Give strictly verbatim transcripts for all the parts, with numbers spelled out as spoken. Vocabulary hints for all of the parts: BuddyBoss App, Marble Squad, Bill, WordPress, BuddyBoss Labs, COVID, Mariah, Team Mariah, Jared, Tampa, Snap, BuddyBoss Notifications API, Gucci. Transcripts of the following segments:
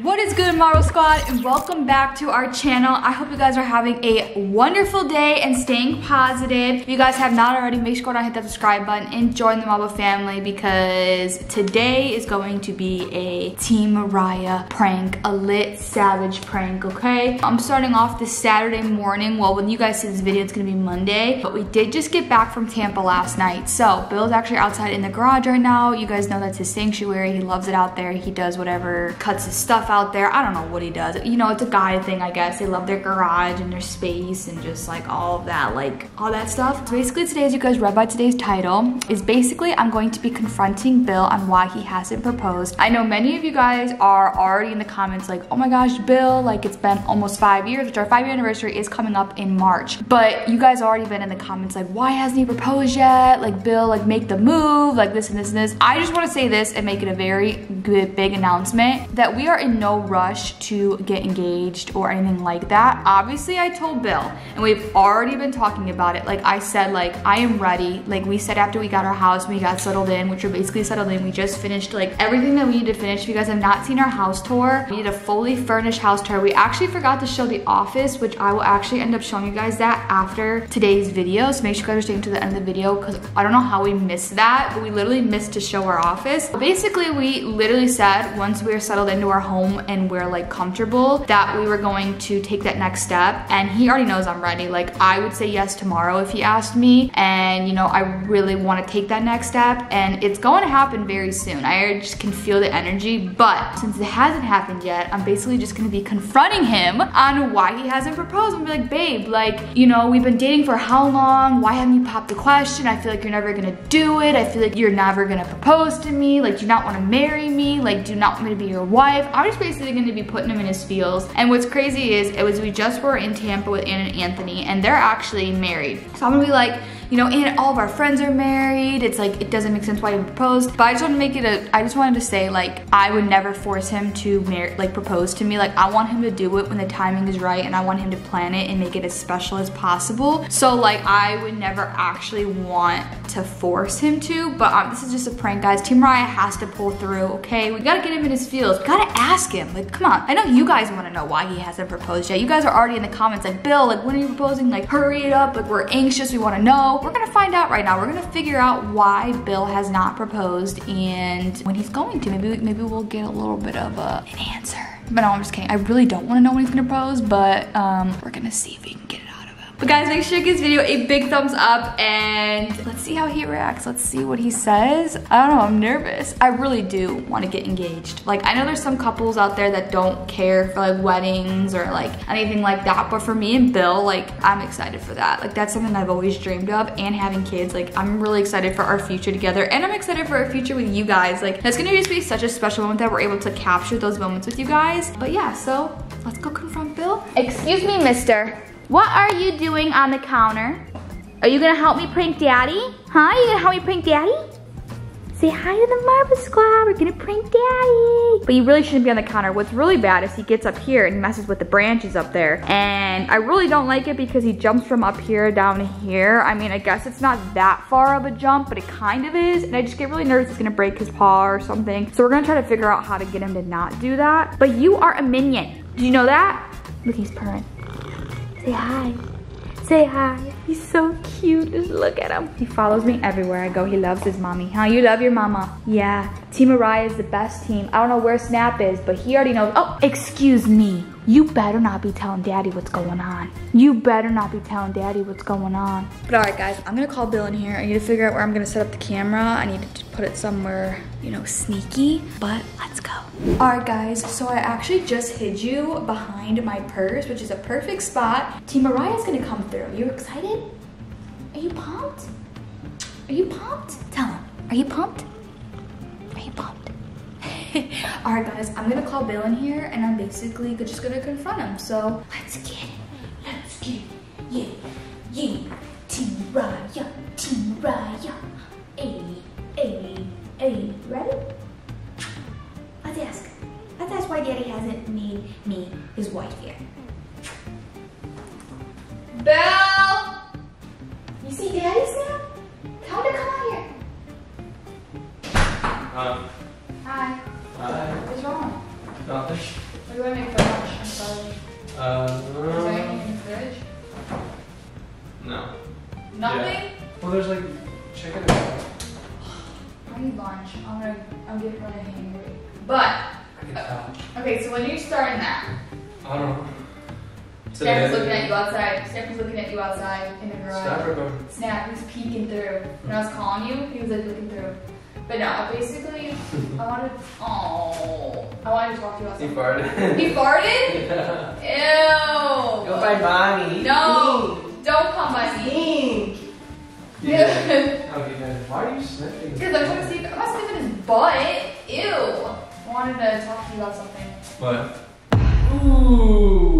What is good, Marble Squad, and welcome back to our channel. I hope you guys are having a wonderful day and staying positive. If you guys have not already, make sure to hit that subscribe button and join the Marble family, because today is going to be a Team Mariah prank, a lit savage prank, okay? I'm starting off this Saturday morning. Well, when you guys see this video, it's gonna be Monday, but we did just get back from Tampa last night. So Bill's actually outside in the garage right now. You guys know that's his sanctuary. He loves it out there. He does whatever, cuts his stuff out there. I don't know what he does. You know, it's a guy thing, I guess. They love their garage and their space and just like all of that, like all that stuff. So basically today, as you guys read by today's title, is basically I'm going to be confronting Bill on why he hasn't proposed. I know many of you guys are already in the comments like, oh my gosh, Bill, like it's been almost five years, which our five year anniversary is coming up in March. But you guys already been in the comments like, why hasn't he proposed yet? Like Bill, like make the move, like this and this and this. I just want to say this and make it a very good, big announcement that we are in no rush to get engaged or anything like that. Obviously I told Bill and we've already been talking about it. Like I said, like I am ready. Like we said after we got our house, we got settled in, which we're basically settled in. We just finished like everything that we need to finish. If you guys have not seen our house tour, we did a fully furnished house tour. We actually forgot to show the office, which I will actually end up showing you guys that after today's video. So make sure you guys are staying to the end of the video because I don't know how we missed that, but we literally missed to show our office. Basically we literally said once we were settled into our home and we're like comfortable that we were going to take that next step, and he already knows I'm ready. Like I would say yes tomorrow if he asked me, and you know I really want to take that next step and it's going to happen very soon. I just can feel the energy, but since it hasn't happened yet, I'm basically just going to be confronting him on why he hasn't proposed. I'm like, babe, like you know we've been dating for how long? Why haven't you popped the question? I feel like you're never going to do it. I feel like you're never going to propose to me. Like do you not want to marry me? Like do you not want me to be your wife? I'm just basically gonna be putting him in his feels. And what's crazy is, it was we just were in Tampa with Ann and Anthony, and they're actually married. So I'm gonna be like, you know, and all of our friends are married. It's like, it doesn't make sense why he proposed. But I just want to make it a, I just wanted to say like, I would never force him to marry, like propose to me. Like I want him to do it when the timing is right, and I want him to plan it and make it as special as possible. So like, I would never actually want to force him to, but um, this is just a prank, guys. Team Mariah has to pull through, okay? We gotta get him in his feels. We gotta ask him, like, come on. I know you guys wanna know why he hasn't proposed yet. You guys are already in the comments like, Bill, like when are you proposing? Like hurry it up, like we're anxious, we wanna know. We're gonna find out right now. We're gonna figure out why Bill has not proposed and when he's going to. Maybe maybe we'll get a little bit of a, an answer. But no, I'm just kidding. I really don't want to know when he's gonna propose, but um, we're gonna see if we can get it out of him. But guys, make sure you give this video a big thumbs up and let's see how he reacts. Let's see what he says. I don't know, I'm nervous. I really do want to get engaged. Like I know there's some couples out there that don't care for like weddings or like anything like that, but for me and Bill, like I'm excited for that. Like that's something I've always dreamed of, and having kids. Like I'm really excited for our future together, and I'm excited for our future with you guys. Like that's gonna just be such a special moment that we're able to capture those moments with you guys. But yeah, so let's go confront Bill. Excuse me, mister. What are you doing on the counter? Are you gonna help me prank daddy? Huh, you gonna help me prank daddy? Say hi to the Marble Squad, we're gonna prank daddy. But you really shouldn't be on the counter. What's really bad is he gets up here and messes with the branches up there. And I really don't like it because he jumps from up here down here. I mean, I guess it's not that far of a jump, but it kind of is. And I just get really nervous it's gonna break his paw or something. So we're gonna try to figure out how to get him to not do that. But you are a minion, do you know that? Look, he's purring. Say hi. Say hi. He's so cute. Just look at him. He follows me everywhere I go. He loves his mommy. Huh? You love your mama. Yeah. Team Mariah is the best team. I don't know where Snap is, but he already knows. Oh, excuse me. You better not be telling daddy what's going on. You better not be telling daddy what's going on. But all right, guys, I'm gonna call Bill in here. I need to figure out where I'm gonna set up the camera. I need to put it somewhere, you know, sneaky, but let's go. All right, guys, so I actually just hid you behind my purse, which is a perfect spot. Team Mariah's gonna come through. You excited? Are you pumped? Are you pumped? Tell him, are you pumped? Are you pumped? All right, guys, I'm gonna call Bill in here and I'm basically just gonna confront him. So let's get it, let's get it. Yeah, yeah, Team Mariah, Team Mariah. Hey, hey, hey, ready? Let's ask, let's ask why daddy hasn't made me his wife yet. Bill! You see daddy's now? Tell him to come out here. Hi. Hi. Hi. What's wrong? Got this. What do I make for lunch? I'm sorry. Um, Is there anything in the fridge? No. Nothing? Yeah. Well, there's like chicken and stuff. I need lunch. I'm gonna, I'm getting really hungry. But, uh, okay, so when are you starting that? I don't know. Snap was looking at you outside. Snap was looking at you outside in the garage. Snap was peeking through. When I was calling you, he was like looking through. But no, basically, I wanted. Oh, I wanted to talk to you outside. He farted. He farted? Yeah. Ew. Go by mommy. No, Eek. Don't come by me. Yeah. Oh, you guys, why are you sniffing? Because I'm trying to see. If, I'm not sniffing his butt. Ew. I wanted to talk to you about something. What? Ooh.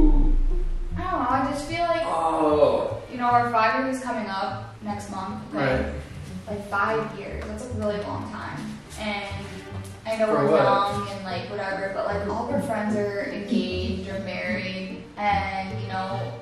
I just feel like, oh. you know, our five year is coming up next month. Like, right. Like five years. That's a really long time. And I know For we're what? young and like whatever, but like all of our friends are engaged or married. And you know,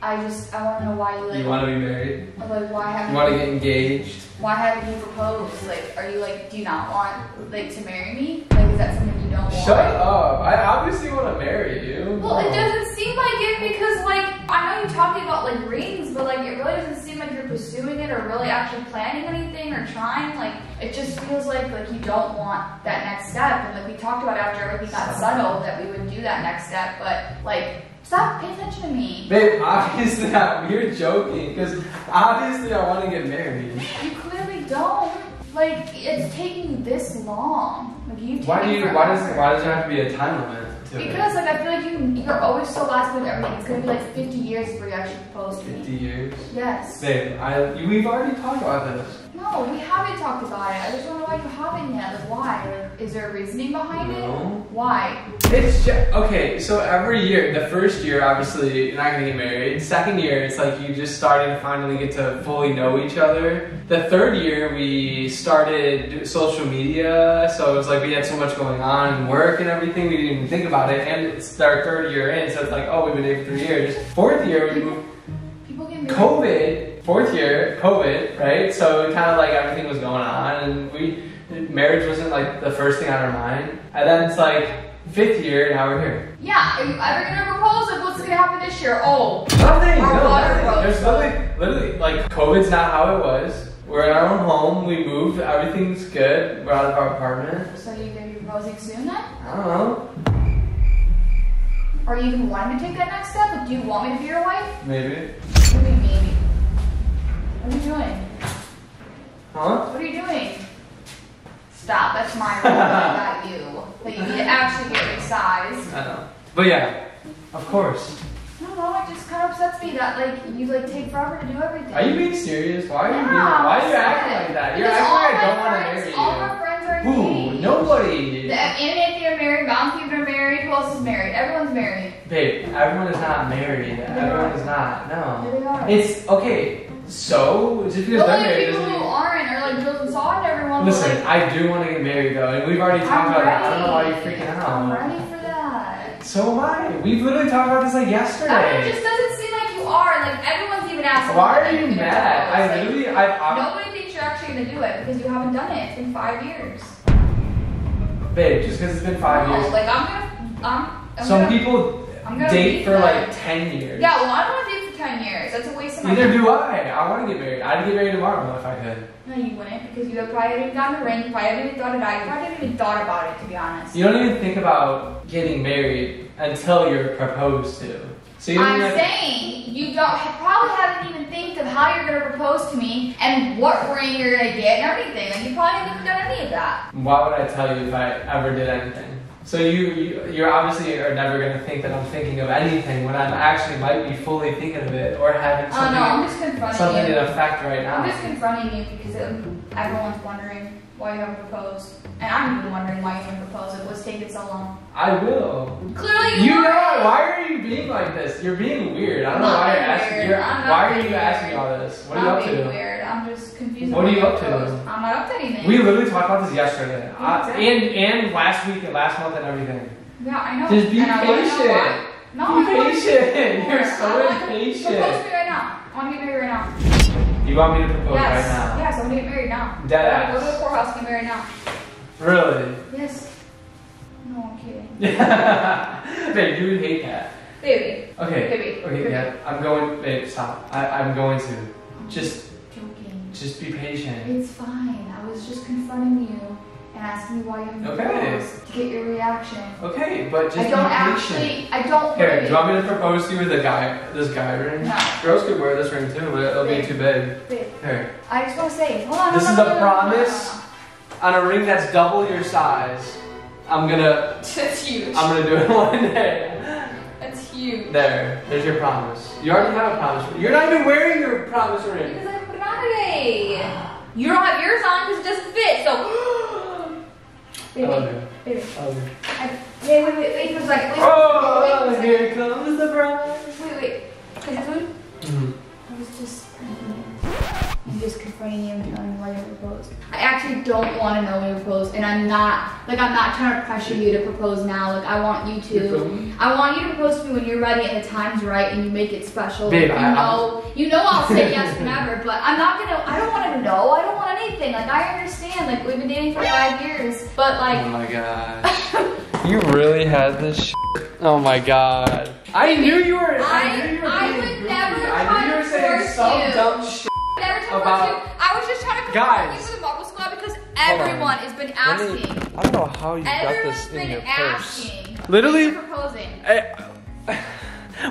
I just, I want to know why you like. You want to be married? I'm like, why haven't you? Want to get engaged? Why haven't you proposed? Like, are you like, do you not want like to marry me? Like, is that something you don't want? Shut up. I obviously want to marry you. Well, it doesn't seem like it because like, I know you're talking about like rings, but like it really doesn't seem like you're pursuing it or really actually planning anything or trying. Like it just feels like like you don't want that next step. And like we talked about after everything got settled that we would do that next step, but like stop paying attention to me. Babe, obviously not. We were joking because obviously I want to get married. You clearly don't. Like it's taking you this long. Like you. Why do you? Why does? Why does there have to be a time limit? Because like I feel like you, you're always so last minute everything. It's gonna be like fifty years before you actually propose to me. fifty years? Yes. Babe, I, you, we've already talked about this. No, we haven't talked about it. I just don't know why you haven't yet. Like why? Is there a reasoning behind no. it? Why? It's just, okay, so every year, the first year obviously you're not gonna get married. Second year, it's like you just started to finally get to fully know each other. The third year we started social media, so it was like we had so much going on and work and everything, we didn't even think about it, and it's our third year in, so it's like, oh, we've been dating for three years. Fourth year, we moved, people get married. COVID, fourth year, COVID, right? So kind of like everything was going on, and we, marriage wasn't like the first thing on our mind. And then it's like, fifth year, and now we're here. Yeah, are you ever gonna propose? Like, what's gonna happen this year? Oh, nothing, no, nothing. Propose. There's nothing, literally, like, COVID's not how it was. We're in our own home, we moved, everything's good. We're out of our apartment. So you're gonna be proposing soon then? I don't know. Are you even wanting to take that next step? Like, do you want me to be your wife? Maybe. What do you mean, maybe? What are you doing? Huh? What are you doing? Stop, that's my rule, not you. That you need to actually get your size. I know. But yeah, of course. I don't know, it just kind of upsets me that like you like take forever to do everything. Are you being serious? Why are yeah, you being, why are you acting like that? You're acting like I don't want to marry you. All my friends are engaged. Who? Nobody. The Anthony are married, Mom's people are married, who else is married? Everyone's married. Babe, everyone is not married. They everyone are. is not. No. They are. It's okay. So just because but they're like married people doesn't. Who aren't are like Bill and Saw and everyone. Listen, like, I do want to get married though, and we've already talked I'm about ready. that. I don't know why you're freaking out. I'm ready for that. So am I. We've literally talked about this like yesterday. That just doesn't seem like you are. Like everyone's even asking. Why are you mad? I like, literally, I. I'm, nobody thinks you're actually gonna do it because you haven't done it in five years. Babe, just because it's been five no, years. Like I'm gonna, I'm. I'm Some gonna, people I'm gonna date for like, like ten years. Yeah, well I don't want to date. ten years. That's a waste of my time. Neither do I. I want to get married. I'd get married tomorrow if I could. No, you wouldn't because you probably haven't even gotten a ring. You probably haven't even thought about it. You probably haven't even thought about it, to be honest. You don't even think about getting married until you're proposed to. So you I'm have... saying you don't probably haven't even think of how you're going to propose to me and what ring you're going to get and everything. Like, you probably haven't even done any of that. Why would I tell you if I ever did anything? So you, you, you're obviously are never going to think that I'm thinking of anything when I'm actually might be fully thinking of it or having something, oh, no, I'm just confronting something you. in effect right now. I'm just confronting you because it, everyone's wondering why you haven't proposed. And I'm even wondering why you haven't proposed. It was taking so long. I will. Clearly you, you know it. Why are you being like this? You're being weird. I don't I'm know why you're asking. You're, why are you weird. asking me all this? What are you up to? Weird. I'm just confused. What are you up to? I'm not up to anything. We literally talked about this yesterday, exactly. I, and and last week and last month and everything. Yeah, I know. Just be and patient. No, be patient. You're so impatient. Propose to me right now. I want to get married right now. You want me to propose yes. right now? Yes, I'm gonna get married now. Deadass. Go to the courthouse and get married now. Really? Yes. No, I'm kidding. Babe, you would hate that. Baby. Okay. Baby. Okay, yeah. I'm going, babe, stop. I, I'm going to. I'm just joking. Just be patient. It's fine. I was just confronting you and asking you why you have okay. to get your reaction. Okay, but just I don't actually, I don't Here, do you want me to propose to you with a guy, this guy ring? No. Girls could wear this ring too, but it'll babe. be too big. Babe. Here. I just want to say, hold on. This hold on, is a promise on a ring that's double your size. I'm gonna. That's huge. I'm gonna do it one day. That's huge. There, there's your promise. You already have a promise ring. You're not even wearing your promise ring. Because I forgot it. You don't have yours on because it doesn't fit. So. Baby, I love you. Baby. I love you. I, wait, wait, wait, wait. Cause like. Wait, oh, wait, wait, wait, here comes the promise. Wait, wait. Is it food? Mm-hmm. I was just. I'm just confronting you and telling you why you propose. I actually don't want to know when you propose, and I'm not like I'm not trying to pressure you to propose now. Like I want you to, I want you to propose to me when you're ready and the time's right and you make it special. Babe, you I, know, I, you know I'll say yes whenever, but I'm not gonna. I don't want to know. I don't want anything. Like I understand. Like we've been dating for five years, but like. Oh my god. You really had this shit. Oh my god. I knew you were. I, I knew you were. I would goofy. never. I knew you were saying some you. dumb shit. About you. I was just trying to guys you for the Marble Squad because everyone has been asking. Me, I don't know how you Everyone's got this in your asking. purse. Literally. Proposing. I,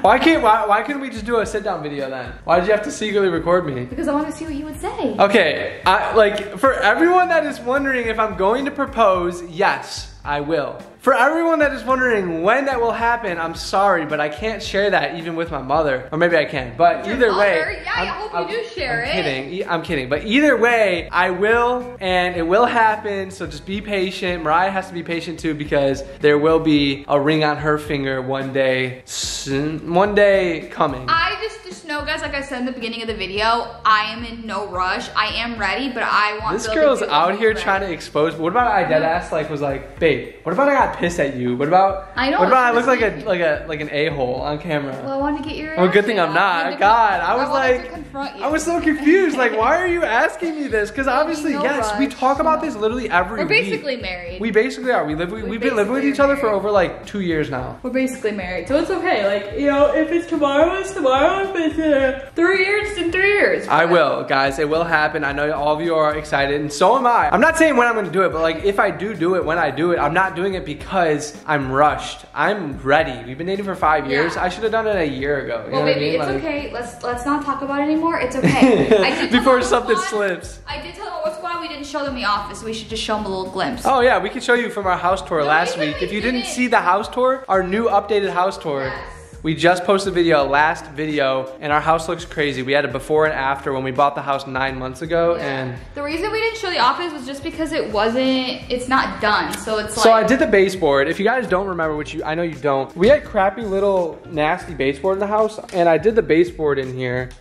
why can't why why couldn't we just do a sit down video then? Why did you have to secretly record me? Because I want to see what you would say. Okay, I like for everyone that is wondering if I'm going to propose, yes, I will. For everyone that is wondering when that will happen, I'm sorry, but I can't share that even with my mother. Or maybe I can, but Your either mother? way. Yeah, I'm, I hope I'm, you do share I'm it. Kidding. I'm kidding, but either way, I will, and it will happen, so just be patient. Mariah has to be patient too, because there will be a ring on her finger one day, soon, one day coming. I just, just know, guys, like I said in the beginning of the video, I am in no rush. I am ready, but I want This Bill girl's to out here ready. trying to expose, what about I dead ass like, was like, babe, what about I got pissed at you? What about I know, what about I look like a like a like an a-hole on camera? Well, I wanted to get your. Oh, good thing I'm not. God, I was like, I was so confused. Like, why are you asking me this? Because obviously, yes, we talk about this literally every week. We're basically married. We basically are. We live. We, we've been living with each other for over like two years now. We're basically married, so it's okay. Like, you know, if it's tomorrow, it's tomorrow. If it's uh, three years, it's in three years. I will, guys. It will happen. I know all of you are excited, and so am I. I'm not saying when I'm going to do it, but like, if I do do it, when I do it, I'm not doing it because. Because I'm rushed. I'm ready. We've been dating for five years. Yeah. I should have done it a year ago. You well, know baby, what I mean? It's like, okay. Let's let's not talk about it anymore. It's okay. I did Before something squad, slips. I did tell them what's going on. We didn't show them the office. We should just show them a little glimpse. Oh yeah, we could show you from our house tour no, last we week. We if you didn't see the house tour, our new updated house tour. Yes. We just posted a video, last video, and our house looks crazy. We had a before and after when we bought the house nine months ago, and... The reason we didn't show the office was just because it wasn't, it's not done, so it's like... So I did the baseboard. If you guys don't remember, which you, I know you don't, we had crappy little nasty baseboard in the house, and I did the baseboard in here.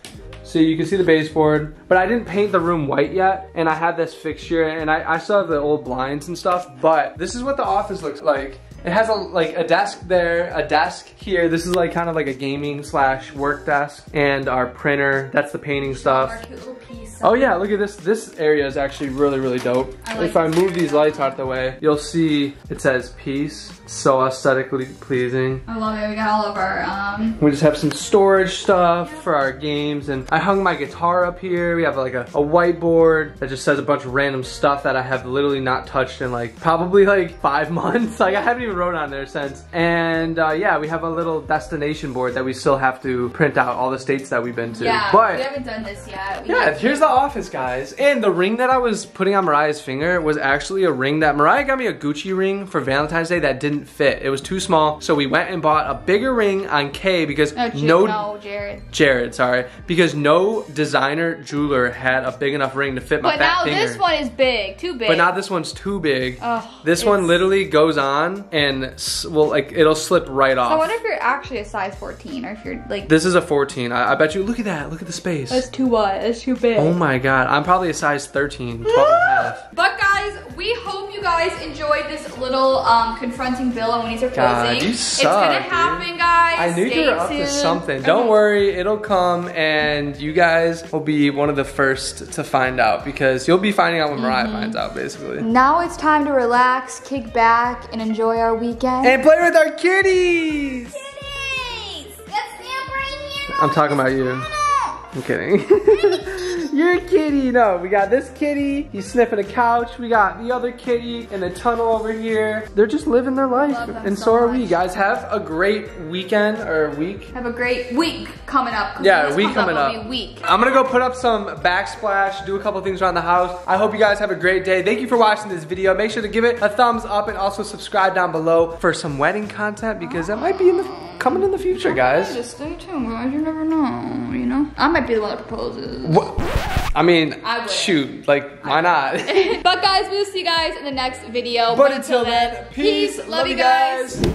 So you can see the baseboard, but I didn't paint the room white yet, and I had this fixture, and I, I still have the old blinds and stuff, but this is what the office looks like. It has a like a desk there, a desk here. This is like kind of like a gaming slash work desk, and our printer. That's the painting stuff. Our little piece oh yeah, look at this. This area is actually really really dope. I like if I move these lights out of the way, you'll see it says peace. So aesthetically pleasing. I love it. We got all of our. Um... We just have some storage stuff yeah. for our games, and I hung my guitar up here. We have like a, a whiteboard that just says a bunch of random stuff that I have literally not touched in like probably like five months. Like I haven't even. Wrote on there since, and uh, yeah, we have a little destination board that we still have to print out all the states that we've been to. Yeah, but we haven't done this yet. We yeah, here's the office, guys. And the ring that I was putting on Mariah's finger was actually a ring that Mariah got me a Gucci ring for Valentine's Day that didn't fit. It was too small, so we went and bought a bigger ring on K because no, no, no Jared, Jared, sorry, because no designer jeweler had a big enough ring to fit my but fat finger. But now this one is big, too big. But now this one's too big. Oh, this one literally goes on and. And well, like it'll slip right off. So I wonder if you're actually a size fourteen, or if you're like. This is a fourteen. I, I bet you. Look at that. Look at the space. That's too wide. That's too big. Oh my god. I'm probably a size thirteen, twelve and a half. But guys, we we hope you guys enjoyed this little um, confronting Bill and when he's proposing. God, you suck, it's gonna happen, dude. Guys. I knew Stay you were up tuned. to something. Okay. Don't worry, it'll come, and you guys will be one of the first to find out, because you'll be finding out when Mariah mm-hmm. finds out, basically. Now it's time to relax, kick back, and enjoy our weekend. And play with our kitties. Kitties, that's Snap right here. I'm talking about you. I'm kidding. You're a kitty. No, we got this kitty. He's sniffing a couch. We got the other kitty in the tunnel over here. They're just living their life. And so, so are we. Guys, have a great weekend or week. Have a great week coming up. Yeah, week coming up. up. Week. I'm going to go put up some backsplash, do a couple things around the house. I hope you guys have a great day. Thank you for watching this video. Make sure to give it a thumbs up and also subscribe down below for some wedding content, because that might be in the... coming in the future, guys. Just stay tuned, guys. You never know, you know? I might be the one that proposes. What? I mean, I shoot, like, why not? But guys, we'll see you guys in the next video. But, but until then, peace, love, love you guys. guys.